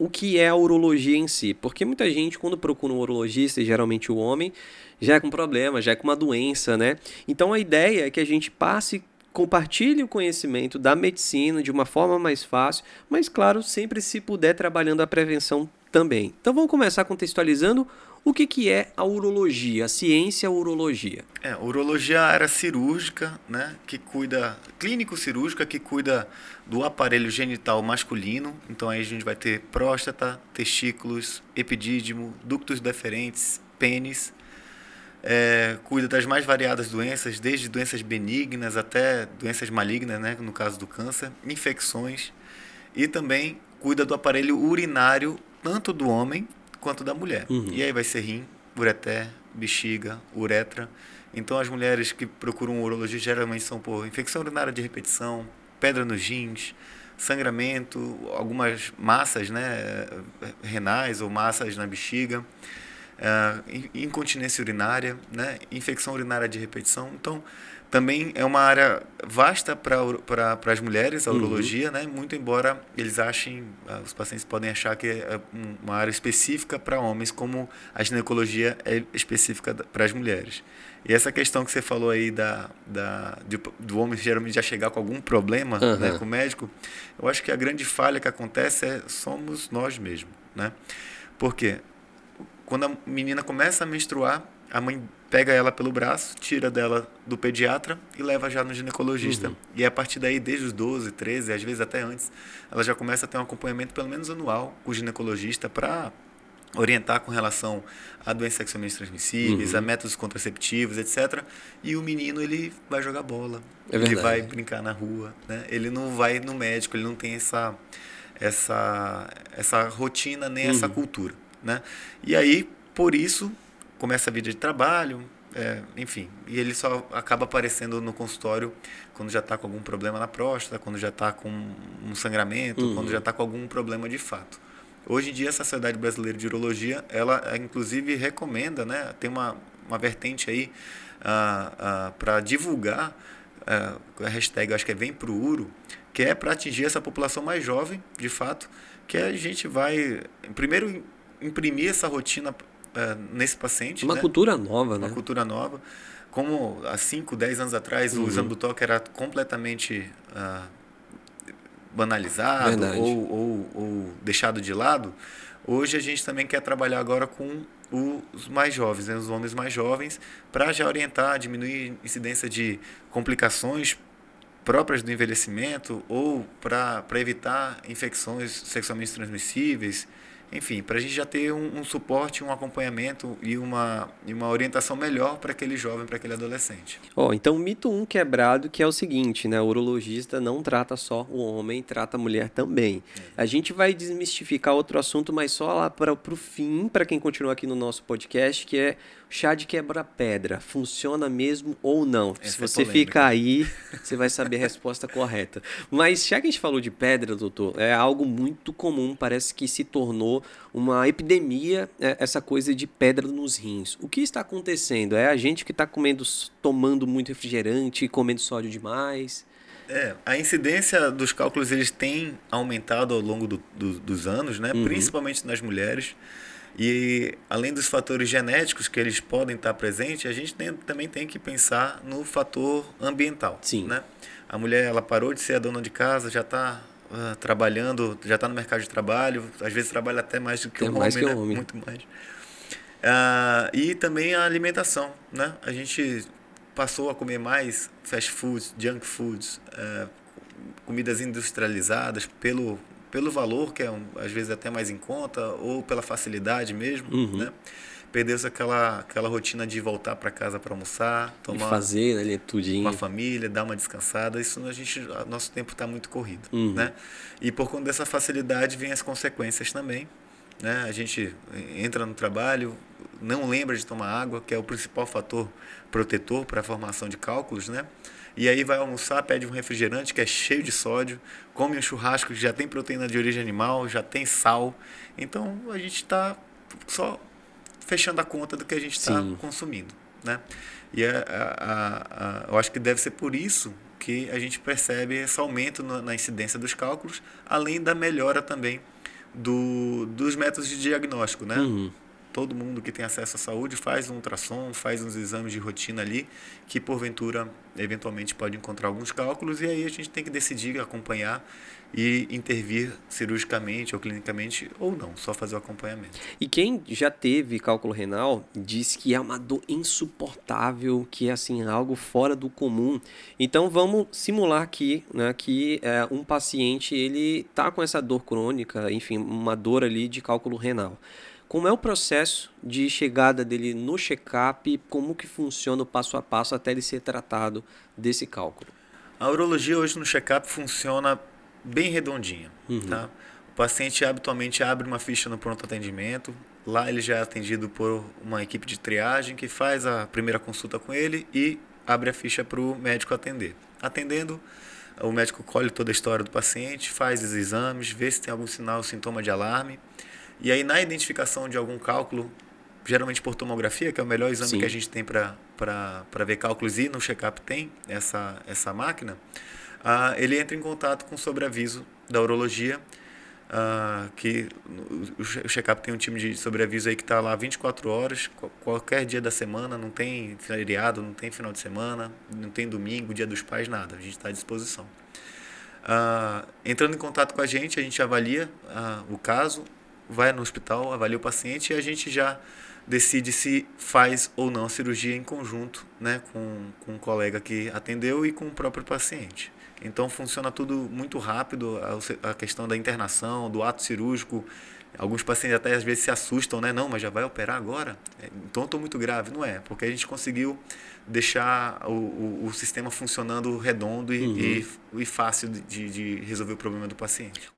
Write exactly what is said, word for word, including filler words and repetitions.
o que é a urologia em si, porque muita gente, quando procura um urologista, e geralmente o homem, já é com problema, já é com uma doença, né? Então a ideia é que a gente passe, compartilhe o conhecimento da medicina de uma forma mais fácil, mas claro, sempre se puder trabalhando a prevenção também. Então vamos começar contextualizando o que, que é a urologia, a ciência a urologia. É, a urologia é a área cirúrgica, né, que cuida, clínico-cirúrgica, que cuida do aparelho genital masculino. Então aí a gente vai ter próstata, testículos, epidídimo, ductos deferentes, pênis. É, cuida das mais variadas doenças, desde doenças benignas até doenças malignas, né, no caso do câncer, infecções, e também cuida do aparelho urinário, tanto do homem quanto da mulher. Uhum. E aí vai ser rim, ureter, bexiga, uretra. Então as mulheres que procuram um urologista geralmente são por infecção urinária de repetição, pedra nos rins, sangramento, algumas massas, né, renais ou massas na bexiga, Uh, incontinência urinária, né? Infecção urinária de repetição. Então, também é uma área vasta para as mulheres, a urologia, uhum, né? Muito embora eles achem, uh, os pacientes podem achar que é uma área específica para homens, como a ginecologia é específica para as mulheres. E essa questão que você falou aí da, da, de, do homem geralmente já chegar com algum problema, uhum, né, com o médico, eu acho que a grande falha que acontece é somos nós mesmos, né? Por quê? Quando a menina começa a menstruar, a mãe pega ela pelo braço, tira dela do pediatra e leva já no ginecologista. Uhum. E a partir daí, desde os doze, treze, às vezes até antes, ela já começa a ter um acompanhamento pelo menos anual com o ginecologista para orientar com relação a doenças sexualmente transmissíveis, uhum, a métodos contraceptivos, etcétera. E o menino, ele vai jogar bola, é verdade, ele vai brincar na rua, né? Ele não vai no médico, ele não tem essa, essa, essa rotina nem, uhum, essa cultura, né? E aí, por isso, começa a vida de trabalho, é, enfim, e ele só acaba aparecendo no consultório quando já está com algum problema na próstata, quando já está com um sangramento, uhum, quando já está com algum problema de fato. Hoje em dia, a Sociedade Brasileira de Urologia, ela inclusive recomenda, né, tem uma, uma vertente aí uh, uh, para divulgar, uh, a hashtag, acho que é Vem Pro Uro, que é para atingir essa população mais jovem, de fato, que a gente vai, primeiro, imprimir essa rotina uh, nesse paciente. Uma, né, cultura nova, né? Uma cultura nova. Como há cinco, dez anos atrás, uhum, o exame do toque era completamente uh, banalizado ou, ou, ou deixado de lado, hoje a gente também quer trabalhar agora com os mais jovens, né, os homens mais jovens, para já orientar, diminuir a incidência de complicações próprias do envelhecimento ou para evitar infecções sexualmente transmissíveis. Enfim, para a gente já ter um, um suporte, um acompanhamento e uma, e uma orientação melhor para aquele jovem, para aquele adolescente. Oh, então, mito um quebrado, que é o seguinte, né? O urologista não trata só o homem, trata a mulher também. É. A gente vai desmistificar outro assunto, mas só lá para o fim, para quem continua aqui no nosso podcast, que é chá de quebra-pedra. Funciona mesmo ou não? Essa Se você é fica aí, você vai saber a resposta correta. Mas já que a gente falou de pedra, doutor, é algo muito comum, parece que se tornou uma epidemia, essa coisa de pedra nos rins. O que está acontecendo? É a gente que está comendo, tomando muito refrigerante, comendo sódio demais? É, a incidência dos cálculos, eles têm aumentado ao longo do, do, dos anos, né? Uhum. Principalmente nas mulheres. E além dos fatores genéticos que eles podem estar presentes, a gente tem, também tem que pensar no fator ambiental. Sim. Né? A mulher, ela parou de ser a dona de casa, já está... Uh, trabalhando, já está no mercado de trabalho, às vezes trabalha até mais do que o homem, né? Muito mais. Uh, e também a alimentação, né? A gente passou a comer mais fast foods, junk foods, uh, comidas industrializadas pelo, pelo valor, que é um, às vezes até mais em conta, ou pela facilidade mesmo, uhum, né? Perdeu-se aquela, aquela rotina de voltar para casa para almoçar, tomar, e fazer, né, tudinho, com a família, dar uma descansada. Isso a gente, nosso tempo está muito corrido, uhum, né? E por conta dessa facilidade vem as consequências também, né? A gente entra no trabalho, não lembra de tomar água, que é o principal fator protetor para a formação de cálculos, né? E aí vai almoçar, pede um refrigerante que é cheio de sódio, come um churrasco que já tem proteína de origem animal, já tem sal. Então a gente está só fechando a conta do que a gente está consumindo, né? E a, a, a, eu acho que deve ser por isso que a gente percebe esse aumento na, na incidência dos cálculos, além da melhora também do, dos métodos de diagnóstico, né? Uhum. Todo mundo que tem acesso à saúde faz um ultrassom, faz uns exames de rotina ali, que porventura, eventualmente, pode encontrar alguns cálculos, e aí a gente tem que decidir, acompanhar e intervir cirurgicamente ou clinicamente, ou não, só fazer o acompanhamento. E quem já teve cálculo renal diz que é uma dor insuportável, que é assim, algo fora do comum. Então vamos simular aqui, né, que é, um paciente ele tá com essa dor crônica, enfim, uma dor ali de cálculo renal. Como é o processo de chegada dele no check-up? Como que funciona o passo a passo até ele ser tratado desse cálculo? A urologia hoje no check-up funciona bem redondinha. Uhum. Tá? O paciente habitualmente abre uma ficha no pronto atendimento. Lá ele já é atendido por uma equipe de triagem que faz a primeira consulta com ele e abre a ficha para o médico atender. Atendendo, o médico colhe toda a história do paciente, faz os exames, vê se tem algum sinal, sintoma de alarme. E aí, na identificação de algum cálculo, geralmente por tomografia, que é o melhor exame, sim, que a gente tem para para ver cálculos, e no check-up tem essa, essa máquina, uh, ele entra em contato com o sobreaviso da urologia, uh, que o check-up tem um time de sobreaviso aí que está lá vinte e quatro horas, qualquer dia da semana, não tem feriado, não tem final de semana, não tem domingo, dia dos pais, nada, a gente está à disposição. Uh, entrando em contato com a gente, a gente avalia uh, o caso, vai no hospital, avalia o paciente e a gente já decide se faz ou não a cirurgia em conjunto, né, com, com um colega que atendeu e com o próprio paciente. Então funciona tudo muito rápido, a, a questão da internação, do ato cirúrgico. Alguns pacientes até às vezes se assustam, né? Não, mas já vai operar agora? Então estou muito grave. Não é, porque a gente conseguiu deixar o, o, o sistema funcionando redondo e, uhum, e, e fácil de, de resolver o problema do paciente.